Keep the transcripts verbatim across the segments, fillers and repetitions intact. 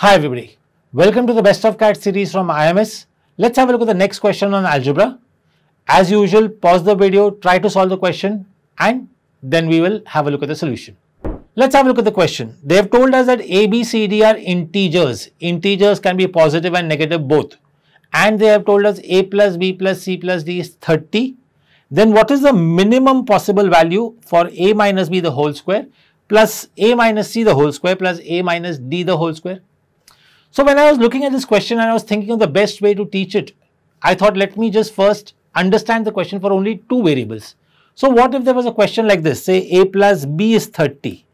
Hi everybody, welcome to the best of CAT series from I M S. Let's have a look at the next question on algebra. As usual, pause the video, try to solve the question and then we will have a look at the solution. Let's have a look at the question. They have told us that A, B, C, D are integers. Integers can be positive and negative both. And they have told us A plus B plus C plus D is thirty. Then what is the minimum possible value for A minus B the whole square plus A minus C the whole square plus A minus D the whole square? So when I was looking at this question and I was thinking of the best way to teach it, I thought let me just first understand the question for only two variables. So what if there was a question like this, say A plus B is thirty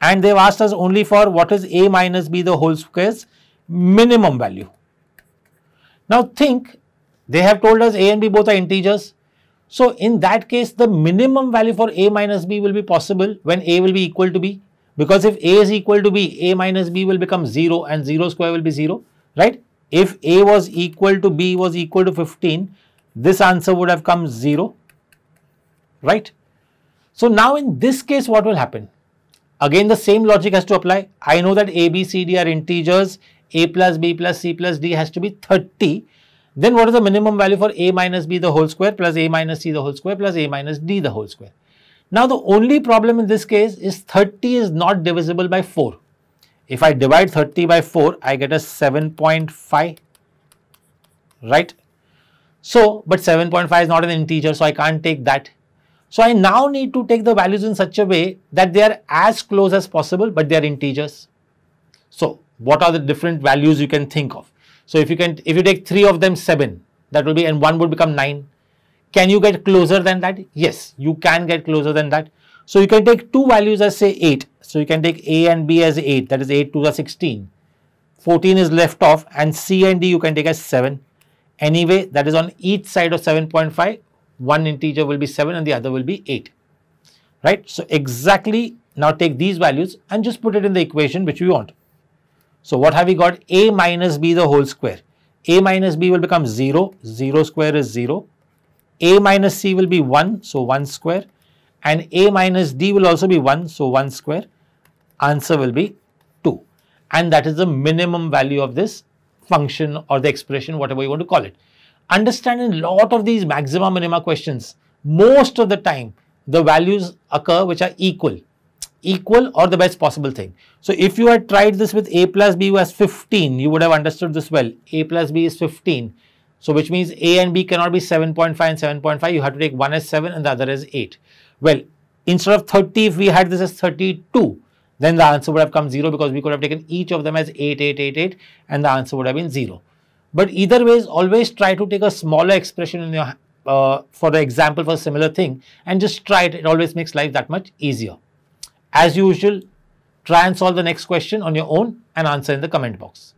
and they've asked us only for what is A minus B the whole square's minimum value. Now think, they have told us A and B both are integers. So in that case, the minimum value for A minus B will be possible when A will be equal to B. Because if A is equal to B, A minus B will become zero and zero square will be zero, right? If A was equal to B was equal to fifteen, this answer would have come zero, right? So now in this case, what will happen? Again, the same logic has to apply. I know that A, B, C, D are integers. A plus B plus C plus D has to be thirty. Then what is the minimum value for A minus B the whole square plus A minus C the whole square plus A minus D the whole square? Now, the only problem in this case is thirty is not divisible by four. If I divide thirty by four, I get a seven point five, right? So, but seven point five is not an integer, so I can't take that. So, I now need to take the values in such a way that they are as close as possible, but they are integers. So, what are the different values you can think of? So, if you can, if you take three of them, seven, that will be, and one would become nine. Can you get closer than that? Yes, you can get closer than that. So you can take two values as say eight. So you can take A and B as eight, that is eight to the sixteen. fourteen is left off and C and D you can take as seven. Anyway, that is on each side of seven point five. One integer will be seven and the other will be eight. Right? So exactly now take these values and just put it in the equation which we want. So what have we got? A minus B the whole square. A minus B will become zero. zero square is zero. A minus C will be one, so one square, and A minus D will also be one, so one square. Answer will be two, and that is the minimum value of this function or the expression, whatever you want to call it. Understand, in a lot of these maxima minima questions, most of the time the values occur which are equal, equal or the best possible thing. So if you had tried this with A plus B was fifteen, you would have understood this well. A plus B is fifteen. So, which means A and B cannot be seven point five and seven point five. You have to take one as seven and the other as eight. Well, instead of thirty, if we had this as thirty-two, then the answer would have come zero because we could have taken each of them as eight, eight, eight, eight and the answer would have been zero. But either ways, always try to take a smaller expression in your, uh, for the example for a similar thing and just try it. It always makes life that much easier. As usual, try and solve the next question on your own and answer in the comment box.